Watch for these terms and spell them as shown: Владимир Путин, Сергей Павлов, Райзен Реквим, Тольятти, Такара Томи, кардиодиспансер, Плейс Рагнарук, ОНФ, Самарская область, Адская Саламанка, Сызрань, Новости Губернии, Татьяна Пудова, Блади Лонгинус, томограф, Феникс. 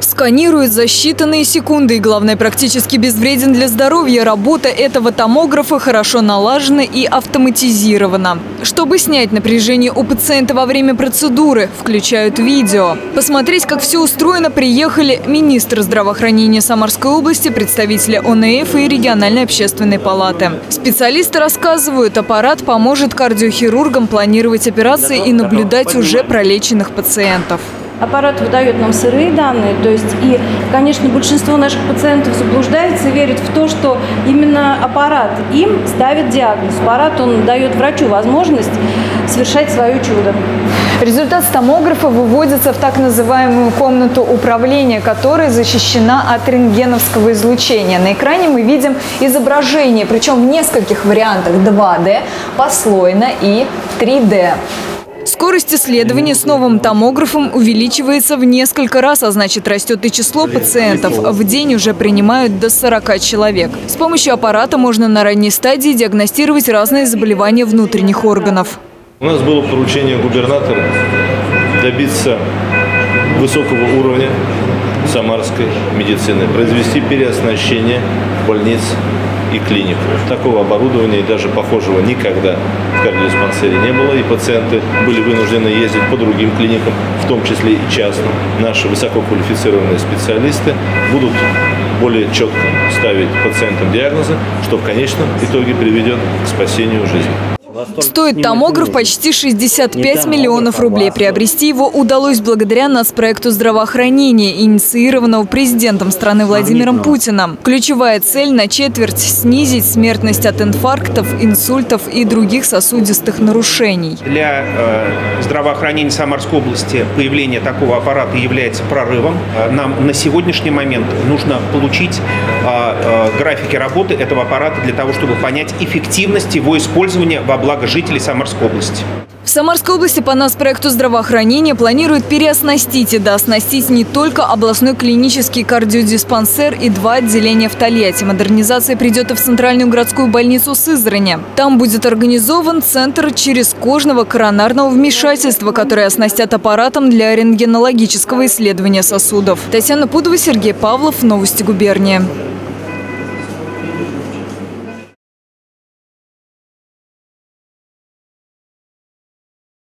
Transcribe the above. Сканирует за считанные секунды и, главное, практически безвреден для здоровья. Работа этого томографа хорошо налажена и автоматизирована. Чтобы снять напряжение у пациента во время процедуры, включают видео. Посмотреть, как все устроено, приехали министр здравоохранения Самарской области, представители ОНФ и региональной общественной палаты. Специалисты рассказывают, аппарат поможет кардиохирургам планировать операции и наблюдать уже пролеченных пациентов. Аппарат выдает нам сырые данные, то есть и, конечно, большинство наших пациентов заблуждается и верит в то, что именно аппарат им ставит диагноз. Аппарат, он дает врачу возможность совершать свое чудо. Результат с томографа выводится в так называемую комнату управления, которая защищена от рентгеновского излучения. На экране мы видим изображение, причем в нескольких вариантах: 2D, послойно и 3D. Скорость исследования с новым томографом увеличивается в несколько раз, а значит, растет и число пациентов. В день уже принимают до 40 человек. С помощью аппарата можно на ранней стадии диагностировать разные заболевания внутренних органов. У нас было поручение губернатора добиться высокого уровня самарской медицины, произвести переоснащение больниц и клиник. Такого оборудования и даже похожего никогда в кардиодиспансере не было, и пациенты были вынуждены ездить по другим клиникам, в том числе и частным. Наши высококвалифицированные специалисты будут более четко ставить пациентам диагнозы, что в конечном итоге приведет к спасению жизни. Стоит томограф почти 65 миллионов рублей. Приобрести его удалось благодаря нацпроекту здравоохранения, инициированного президентом страны Владимиром Путиным. Ключевая цель – на четверть снизить смертность от инфарктов, инсультов и других сосудистых нарушений. Для здравоохранения Самарской области появление такого аппарата является прорывом. Нам на сегодняшний момент нужно получить графики работы этого аппарата для того, чтобы понять эффективность его использования в благо жителей Самарской области. В Самарской области по нацпроекту здравоохранения планируют переоснастить и дооснастить не только областной клинический кардиодиспансер и 2 отделения в Тольятти. Модернизация придет и в центральную городскую больницу Сызрани. Там будет организован центр черезкожного коронарного вмешательства, который оснастят аппаратом для рентгенологического исследования сосудов. Татьяна Пудова, Сергей Павлов, Новости Губернии.